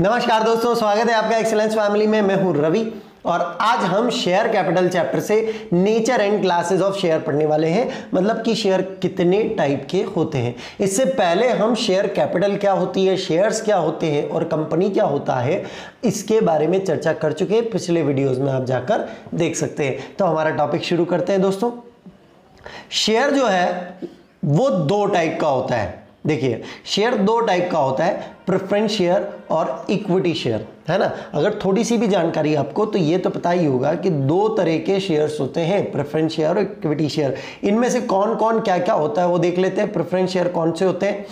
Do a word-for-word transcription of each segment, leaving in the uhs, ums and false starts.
नमस्कार दोस्तों, स्वागत है आपका एक्सेलेंस फैमिली में। मैं हूं रवि और आज हम शेयर कैपिटल चैप्टर से nature and classes of share पढ़ने वाले हैं, मतलब कि शेयर कितने टाइप के होते हैं। इससे पहले हम शेयर कैपिटल क्या होती है, शेयर्स क्या होते हैं और कंपनी क्या होता है, इसके बारे में चर्चा कर चुके हैं। पिछले वीडियोज़ में आप जाकर देख सकते हैं। तो हमारा टॉपिक शुरू करते हैं दोस्तों। शेयर जो है वो दो टाइप का होता है। देखिए, शेयर दो टाइप का होता है, प्रेफरेंस शेयर और इक्विटी शेयर, है ना। अगर थोड़ी सी भी जानकारी आपको तो ये तो पता ही होगा कि दो तरह के शेयर्स होते हैं, प्रेफरेंस शेयर और इक्विटी शेयर। इनमें से कौन कौन क्या क्या होता है वो देख लेते हैं। प्रेफरेंस शेयर कौन से होते हैं?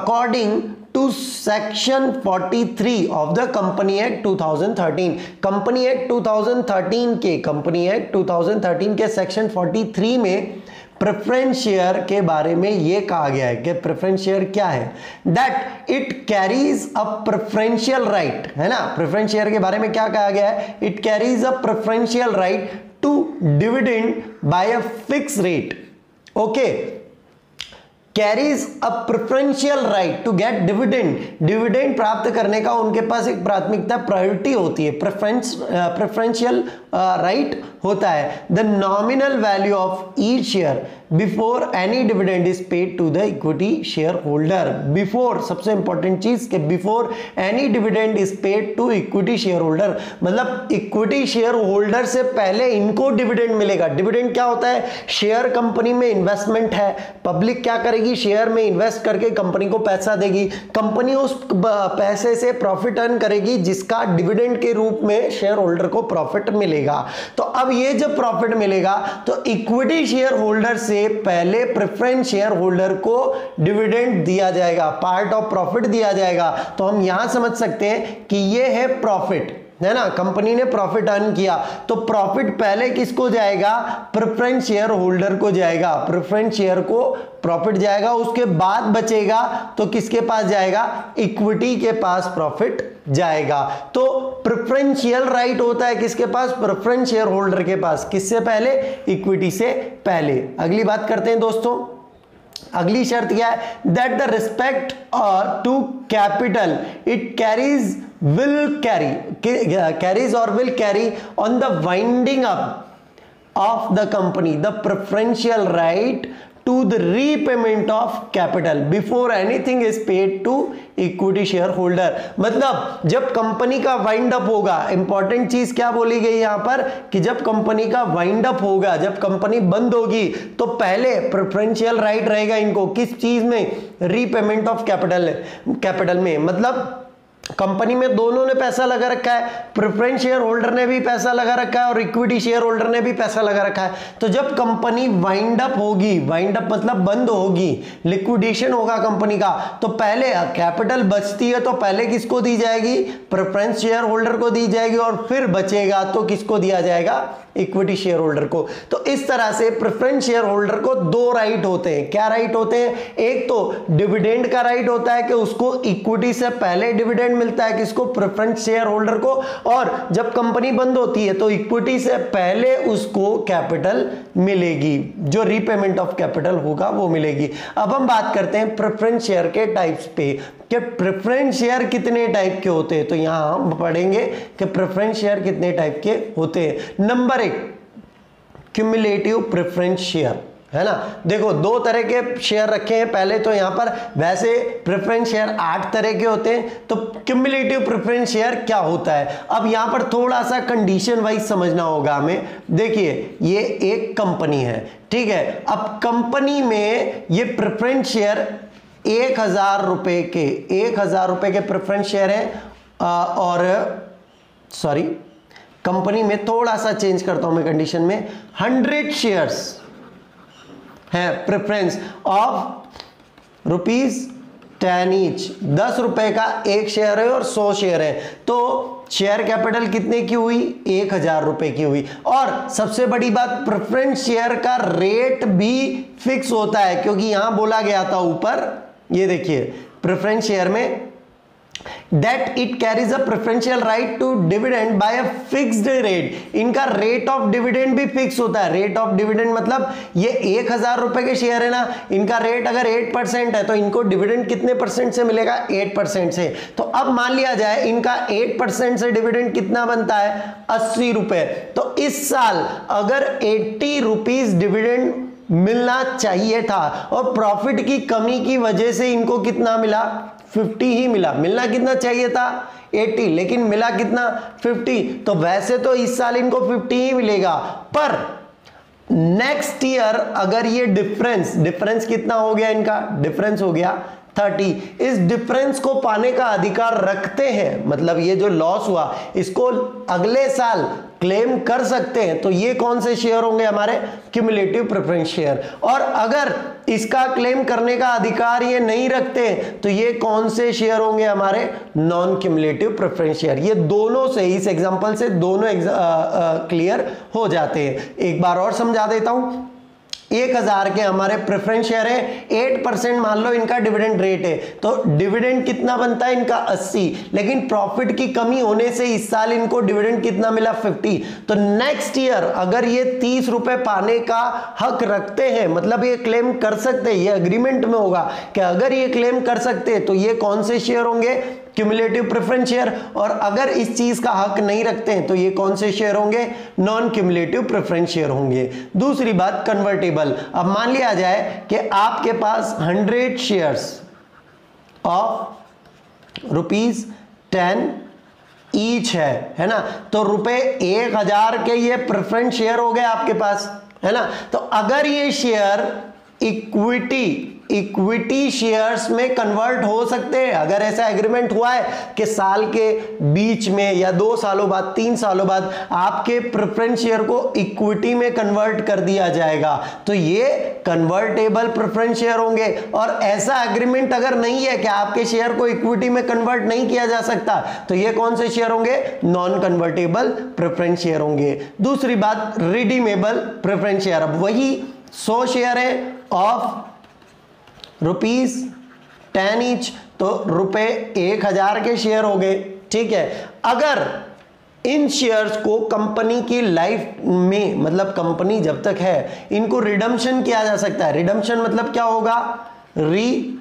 According to section forty three of the company act two thousand thirteen, company act two thousand thirteen के company act two thousand thirteen के सेक्शन फोर्टी थ्री में प्रेफरेंस शेयर के बारे में ये कहा गया है कि प्रेफरेंस शेयर क्या है, that it carries a preferential right, है ना। प्रेफरेंस शेयर के बारे में क्या कहा गया है? It carries a preferential right to dividend by a fix rate. Okay, carries a preferential right to get dividend, dividend प्राप्त करने का उनके पास एक प्राथमिकता, प्रायोरिटी होती है, प्रेफरेंस प्रेफरेंशियल राइट होता है। The nominal value of each share before any dividend is paid to the equity share holder. Before, सबसे इंपॉर्टेंट चीज के before any dividend is paid to equity share holder, मतलब equity share holder से पहले इनको dividend मिलेगा। Dividend क्या होता है? शेयर कंपनी में इन्वेस्टमेंट है, पब्लिक क्या करेगी? शेयर में इन्वेस्ट करके कंपनी को पैसा देगी, कंपनी उस पैसे से प्रॉफिट अर्न करेगी जिसका डिविडेंड के रूप में शेयर होल्डर को प्रॉफिट मिलेगा। तो अब ये जब प्रॉफिट मिलेगा तो इक्विटी शेयर होल्डर से पहले प्रेफरेंस शेयर होल्डर को डिविडेंड दिया जाएगा, पार्ट ऑफ प्रॉफिट दिया जाएगा। तो हम यहां समझ सकते हैं कि यह है प्रॉफिट, है ना। कंपनी ने प्रॉफिट अर्न किया तो प्रॉफिट पहले किसको जाएगा? प्रेफरेंस शेयर होल्डर को जाएगा, प्रेफरेंस शेयर को प्रॉफिट जाएगा। उसके बाद बचेगा तो किसके पास जाएगा? इक्विटी के पास प्रॉफिट जाएगा। तो प्रेफरेंशियल राइट होता है किसके पास? प्रेफरेंस शेयर होल्डर के पास। किससे पहले? इक्विटी से पहले। अगली बात करते हैं दोस्तों, अगली शर्त क्या है? That the respect to capital it carries will carry carries or will carry on the winding up of the company the preferential right to the repayment of capital before anything is paid to equity share holder. मतलब जब company का wind up होगा, important चीज क्या बोली गई यहां पर कि जब कंपनी का वाइंड अप होगा, जब कंपनी बंद होगी तो पहले प्रेफरेंशियल राइट रहेगा इनको किस चीज में? रीपेमेंट ऑफ कैपिटल, कैपिटल में। मतलब कंपनी में दोनों ने पैसा लगा रखा है, प्रेफरेंस शेयर होल्डर ने भी पैसा लगा रखा है और इक्विटी शेयर होल्डर ने भी पैसा लगा रखा है। तो जब कंपनी वाइंड अप होगी, वाइंड अप मतलब बंद होगी, लिक्विडेशन होगा कंपनी का, तो पहले कैपिटल बचती है तो पहले किसको दी जाएगी? प्रेफरेंस शेयर होल्डर को दी जाएगी और फिर बचेगा तो किसको दिया जाएगा? इक्विटी शेयर होल्डर को। तो इस तरह से प्रेफरेंस शेयर होल्डर को दो राइट होते हैं। क्या राइट होते हैं? एक तो डिविडेंड का राइट होता है कि उसको इक्विटी से पहले डिविडेंड मिलता है, किसको? प्रेफरेंस शेयर होल्डर को। और जब कंपनी बंद होती है तो इक्विटी से पहले उसको कैपिटल मिलेगी, जो रीपेमेंट ऑफ कैपिटल होगा वो मिलेगी। अब हम बात करते हैं प्रेफरेंस शेयर के टाइप्स पे कि प्रेफरेंस शेयर कितने टाइप के होते हैं। तो यहां हम पढ़ेंगे कि प्रेफरेंस शेयर कितने टाइप के होते हैं। नंबर एक, क्यूमुलेटिव प्रेफरेंस शेयर, है ना। देखो, दो तरह के शेयर रखे हैं पहले तो यहाँ पर। वैसे प्रेफरेंस शेयर आठ तरह के होते हैं, तो क्यूमुलेटिव प्रेफरेंस शेयर क्या होता है? अब यहाँ पर थोड़ा सा कंडीशन वाइज समझना होगा हमें। देखिए, ये एक कंपनी है, ठीक है। अब कंपनी में ये प्रेफरेंस शेयर एक हजार रुपये के एक हजार रुपये के प्रेफरेंस शेयर हैं, और सॉरी कंपनी में थोड़ा सा चेंज करता हूँ मैं कंडीशन में, हंड्रेड शेयर्स है preference of rupees ten each, दस रुपए का एक शेयर है और सौ शेयर है। तो शेयर कैपिटल कितने की हुई? एक हजार रुपए की हुई। और सबसे बड़ी बात, प्रेफरेंस शेयर का रेट भी फिक्स होता है, क्योंकि यहां बोला गया था ऊपर, ये देखिए प्रेफरेंस शेयर में that it carries a preferential right to dividend by a fixed rate. इनका rate of dividend भी fix होता है. Rate of dividend मतलब ये एक हजार रुपए के शेयर है ना, इनका rate अगर eight percent है तो इनको dividend कितने percent से मिलेगा? eight percent से. तो अब मान लिया जाए इनका eight percent से dividend कितना बनता है? अस्सी रुपए. तो इस साल अगर eighty rupees dividend मिलना चाहिए था और प्रॉफिट की कमी की वजह से इनको कितना मिला? fifty ही मिला. मिलना कितना चाहिए था? eighty, लेकिन मिला कितना? fifty. तो वैसे तो इस साल इनको fifty ही मिलेगा, पर नेक्स्ट ईयर अगर ये डिफरेंस डिफरेंस कितना हो गया? इनका डिफरेंस हो गया thirty. इस डिफरेंस को पाने का अधिकार रखते हैं, मतलब ये जो लॉस हुआ इसको अगले साल क्लेम कर सकते हैं. तो ये कौन से शेयर होंगे? हमारे क्यूमुलेटिव प्रेफरेंस शेयर. और अगर इसका क्लेम करने का अधिकार ये नहीं रखते हैं तो ये कौन से शेयर होंगे? हमारे नॉन क्यूमुलेटिव प्रेफरेंस शेयर. ये दोनों से, इस एग्जांपल से दोनों क्लियर हो जाते हैं. एक बार और समझा देता हूं. एक हजार के हमारे प्रेफरेंस शेयर है, एट परसेंट मान लो इनका डिविडेंड रेट है, तो डिविडेंड कितना बनता है? इनका अस्सी. लेकिन प्रॉफिट की कमी होने से इस साल इनको डिविडेंड कितना मिला? पचास. तो नेक्स्ट ईयर अगर ये तीस रुपए पाने का हक रखते हैं, मतलब ये क्लेम कर सकते हैं, ये अग्रीमेंट में होगा कि अगर ये क्लेम कर सकते हैं तो ये कौन से शेयर होंगे? Cumulative preference share. और अगर इस चीज का हक नहीं रखते हैं तो ये कौन से शेयर होंगे? नॉन क्यूमुलेटिव प्रेफरेंस शेयर होंगे. दूसरी बात, कन्वर्टेबल. अब मान लिया जाए कि आपके पास hundred shares of rupees ten each है, है ना, तो रुपए एक हजार के ये प्रेफरेंस शेयर हो गए आपके पास, है ना. तो अगर ये शेयर इक्विटी इक्विटी शेयर्स में कन्वर्ट हो सकते हैं, अगर ऐसा एग्रीमेंट हुआ है कि साल के बीच में या दो सालों बाद, तीन सालों बाद आपके प्रेफरेंस शेयर को इक्विटी में कन्वर्ट कर दिया जाएगा, तो ये कन्वर्टेबल प्रेफरेंस शेयर होंगे. और ऐसा एग्रीमेंट अगर नहीं है कि आपके शेयर को इक्विटी में कन्वर्ट नहीं किया जा सकता, तो ये कौन से शेयर होंगे? नॉन कन्वर्टेबल प्रेफरेंस शेयर होंगे. दूसरी बात, रिडीमेबल प्रेफरेंस शेयर. अब वही सौ शेयर है ऑफ रुपीज टेन इंच, तो रुपए एक हजार के शेयर हो गए, ठीक है. अगर इन शेयर्स को कंपनी की लाइफ में, मतलब कंपनी जब तक है, इनको रिडम्पशन किया जा सकता है. रिडम्पशन मतलब क्या होगा? री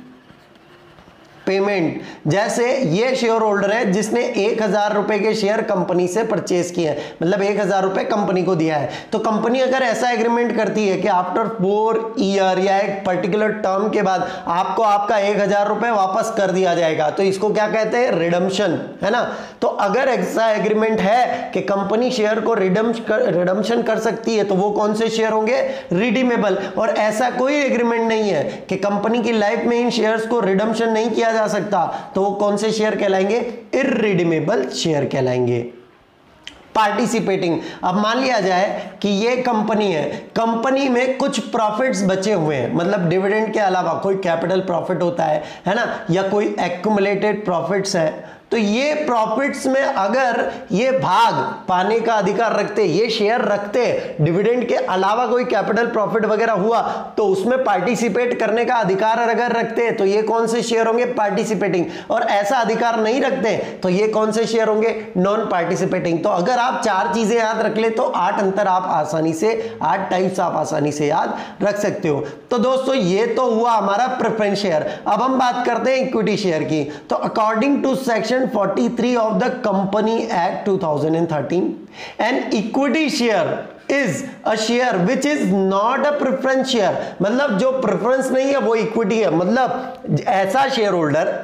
पेमेंट. जैसे ये शेयर होल्डर है जिसने एक हजार रुपए के शेयर कंपनी से परचेस किए, मतलब एक हजार रुपए कंपनी को दिया है, तो कंपनी अगर ऐसा एग्रीमेंट करती है कि आफ्टर फोर ईयर या एक पर्टिकुलर टर्म के बाद आपको आपका एक हजार रुपए वापस कर दिया जाएगा, तो इसको क्या कहते हैं? रिडम्पशन, है ना. तो अगर ऐसा एग्रीमेंट है कि कंपनी शेयर को रिडम्पशन कर सकती है, तो वो कौन से शेयर होंगे? रिडीमेबल. और ऐसा कोई एग्रीमेंट नहीं है कि कंपनी की लाइफ में इन शेयर्स को रिडम्पशन नहीं किया जा सकता, तो वो कौन से शेयर कहलाएंगे? इररिडीमेबल शेयर कहलाएंगे. पार्टिसिपेटिंग. अब मान लिया जाए कि ये कंपनी है, कंपनी में कुछ प्रॉफिट्स बचे हुए हैं, मतलब डिविडेंड के अलावा कोई कैपिटल प्रॉफिट होता है, है ना, या कोई एक्युमुलेटेड प्रॉफिट्स है, तो ये प्रॉफिट्स में अगर ये भाग पाने का अधिकार रखते, ये शेयर रखते, डिविडेंड के अलावा कोई कैपिटल प्रॉफिट वगैरह हुआ तो उसमें पार्टिसिपेट करने का अधिकार अगर रखते तो ये कौन से शेयर होंगे? पार्टिसिपेटिंग. और ऐसा अधिकार नहीं रखते तो ये कौन से शेयर होंगे? Non participating. तो अगर आप चार चीजें याद रख ले तो आठ अंतर आप आसानी से, आठ टाइप्स आप आसानी से याद रख सकते हो. तो दोस्तों ये तो हुआ हमारा प्रेफरेंस शेयर. अब हम बात करते हैं इक्विटी शेयर की. तो according to section forty-three of the Company Act two thousand thirteen, an equity share is a share which is not a preference share. मतलब जो preference नहीं है वो equity है. मतलब ऐसा शेयर होल्डर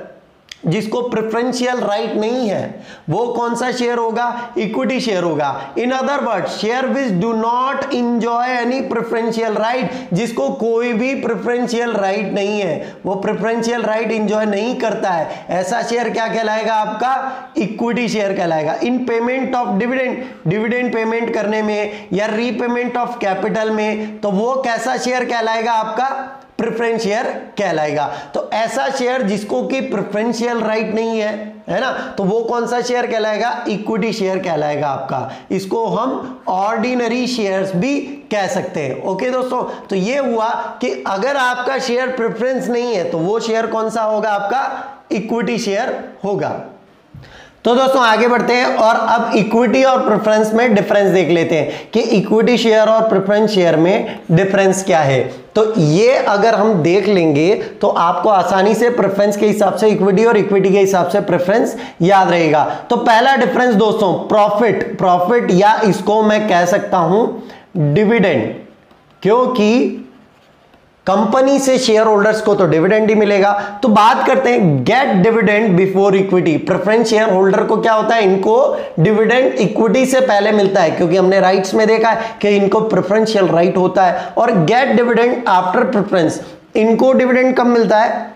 जिसको प्रेफरेंशियल राइट नहीं है वो कौन सा शेयर होगा? इक्विटी शेयर होगा. In other word, share which do not enjoy any preferential right, जिसको कोई भी प्रेफरेंशियल राइट नहीं है, वो प्रेफरेंशियल राइट इंजॉय नहीं करता है, ऐसा शेयर क्या कहलाएगा? आपका इक्विटी शेयर कहलाएगा. In payment of dividend, dividend payment करने में या रीपेमेंट ऑफ कैपिटल में, तो वो कैसा शेयर कहलाएगा? आपका प्रेफरेंस शेयर कहलाएगा. तो ऐसा शेयर जिसको कि प्रेफरेंशियल राइट नहीं है, है ना, तो वो कौन सा शेयर कहलाएगा? इक्विटी शेयर कहलाएगा आपका. इसको हम ऑर्डिनरी शेयर्स भी कह सकते हैं. ओके दोस्तों, तो ये हुआ कि अगर आपका शेयर प्रेफरेंस नहीं है तो वो शेयर कौन सा होगा? आपका इक्विटी शेयर होगा. तो दोस्तों आगे बढ़ते हैं और अब इक्विटी और प्रेफरेंस में डिफरेंस देख लेते हैं कि इक्विटी शेयर और प्रेफरेंस शेयर में डिफरेंस क्या है। तो ये अगर हम देख लेंगे तो आपको आसानी से प्रेफरेंस के हिसाब से इक्विटी और इक्विटी के हिसाब से प्रेफरेंस याद रहेगा। तो पहला डिफरेंस दोस्तों प्रॉफिट प्रॉफिट या इसको मैं कह सकता हूं डिविडेंड, क्योंकि कंपनी से शेयर होल्डर्स को तो डिविडेंड ही मिलेगा। तो बात करते हैं get dividend before equity. Preference share holder को क्या होता है, इनको डिविडेंड इक्विटी से पहले मिलता है, क्योंकि हमने राइट्स में देखा है कि इनको प्रेफरेंशियल राइट होता है। और गेट डिविडेंड आफ्टर प्रेफरेंस, इनको डिविडेंड कब मिलता है,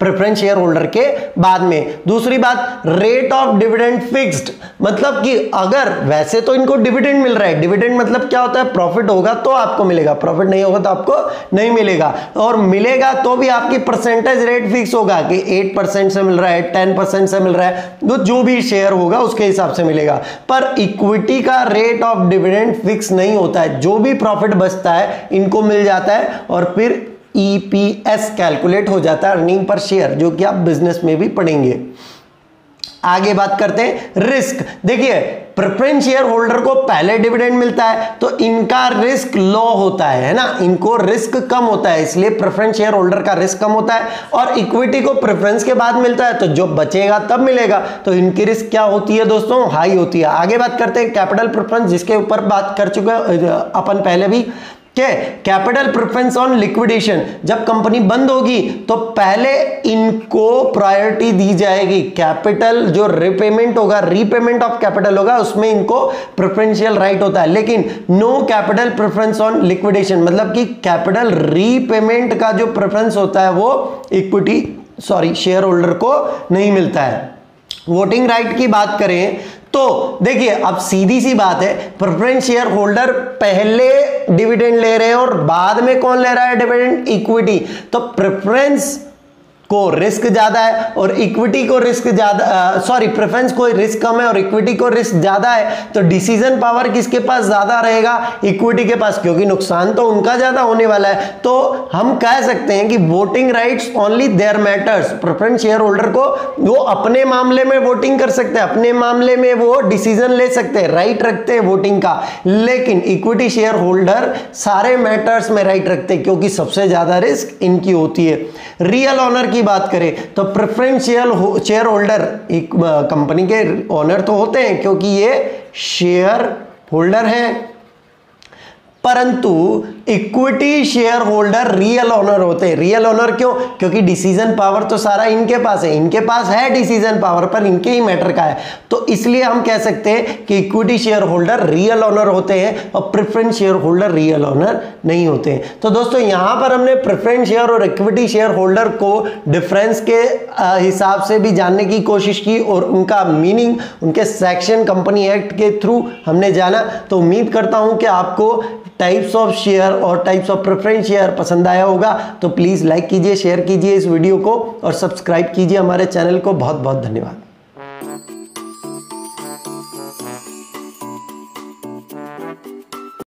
प्रेफरेंस शेयर होल्डर के बाद में। दूसरी बात रेट ऑफ डिविडेंड फिक्स्ड, मतलब कि अगर वैसे तो इनको डिविडेंड मिल रहा है, डिविडेंड मतलब क्या होता है प्रॉफिट होगा तो आपको मिलेगा, प्रॉफिट नहीं होगा तो आपको नहीं मिलेगा, और मिलेगा तो भी आपकी परसेंटेज रेट फिक्स होगा कि एट परसेंट से मिल रहा है, टेन परसेंट से मिल रहा है, तो जो भी शेयर होगा उसके हिसाब से मिलेगा। पर इक्विटी का रेट ऑफ डिविडेंड फिक्स नहीं होता है, जो भी प्रॉफिट बचता है इनको मिल जाता है और फिर ई पी एस कैलकुलेट हो जाता है, अर्निंग पर शेयर, जो कि आप बिजनेस में भी पढ़ेंगे। आगे बात करते हैं रिस्क। देखिए प्रेफरेंस शेयर होल्डर को पहले डिविडेंड मिलता है तो इनका रिस्क लो होता है, है ना, इनको रिस्क कम होता है, इसलिए प्रेफरेंस शेयर होल्डर का रिस्क कम होता है। और इक्विटी को प्रेफरेंस के बाद मिलता है तो जो बचेगा तब मिलेगा, तो इनकी रिस्क क्या होती है दोस्तों, हाई होती है। आगे बात करते हैं कैपिटल प्रेफरेंस, जिसके ऊपर बात कर चुके अपन पहले भी। कैपिटल प्रेफरेंस ऑन लिक्विडेशन, जब कंपनी बंद होगी तो पहले इनको प्रायोरिटी दी जाएगी, कैपिटल जो रिपेमेंट होगा, रीपेमेंट ऑफ कैपिटल होगा, उसमें इनको प्रेफरेंशियल राइट होता है। लेकिन no capital preference on liquidation, मतलब कि कैपिटल रीपेमेंट का जो प्रेफरेंस होता है वो इक्विटी सॉरी शेयर होल्डर को नहीं मिलता है। वोटिंग राइट की बात करें तो देखिए अब सीधी सी बात है, प्रेफरेंस शेयर होल्डर पहले डिविडेंड ले रहे हैं और बाद में कौन ले रहा है डिविडेंड, इक्विटी। तो प्रेफरेंस को रिस्क ज्यादा है और इक्विटी को रिस्क ज्यादा, सॉरी प्रेफरेंस को रिस्क कम है और इक्विटी को रिस्क ज्यादा है, तो डिसीजन पावर किसके पास ज्यादा रहेगा, इक्विटी के पास, क्योंकि नुकसान तो उनका ज्यादा होने वाला है। तो हम कह सकते हैं कि voting rights only their matters, preference share holder को वो अपने मामले में वोटिंग कर सकते हैं, अपने मामले में वो डिसीजन ले सकते हैं, राइट रखते हैं वोटिंग का। लेकिन इक्विटी शेयर होल्डर सारे मैटर्स में राइट रखते हैं, क्योंकि सबसे ज्यादा रिस्क इनकी होती है। रियल ऑनर की बात करें तो प्रेफरेंस शेयर होल्डर एक कंपनी के ओनर तो होते हैं, क्योंकि ये शेयर होल्डर हैं, परंतु equity share holder real owner होते हैं। रियल ओनर क्यों, क्योंकि डिसीजन पावर तो सारा इनके पास है, इनके पास है डिसीजन पावर, पर इनके ही मैटर का है। तो इसलिए हम कह सकते हैं कि equity share holder real owner होते हैं और preference share holder real owner नहीं होते हैं। तो दोस्तों यहाँ पर हमने प्रेफरेंस शेयर और इक्विटी शेयर होल्डर को डिफरेंस के हिसाब से भी जानने की कोशिश की और उनका मीनिंग उनके सेक्शन कंपनी एक्ट के थ्रू हमने जाना। तो उम्मीद करता हूँ कि आपको टाइप्स ऑफ शेयर और टाइप्स ऑफ प्रेफरेंस शेयर पसंद आया होगा। तो प्लीज़ लाइक कीजिए, शेयर कीजिए इस वीडियो को और सब्सक्राइब कीजिए हमारे चैनल को। बहुत बहुत धन्यवाद।